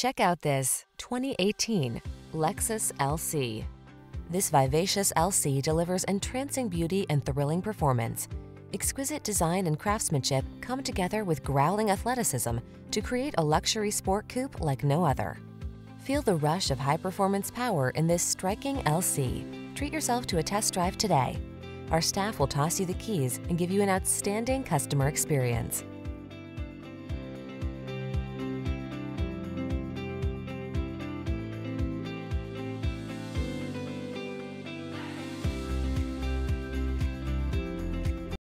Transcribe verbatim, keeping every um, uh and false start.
Check out this twenty eighteen Lexus L C. This vivacious L C delivers entrancing beauty and thrilling performance. Exquisite design and craftsmanship come together with growling athleticism to create a luxury sport coupe like no other. Feel the rush of high-performance power in this striking L C. Treat yourself to a test drive today. Our staff will toss you the keys and give you an outstanding customer experience.